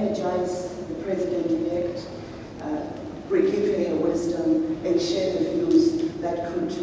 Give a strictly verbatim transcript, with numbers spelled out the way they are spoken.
energize the president-elect, uh, give her wisdom and share the views that could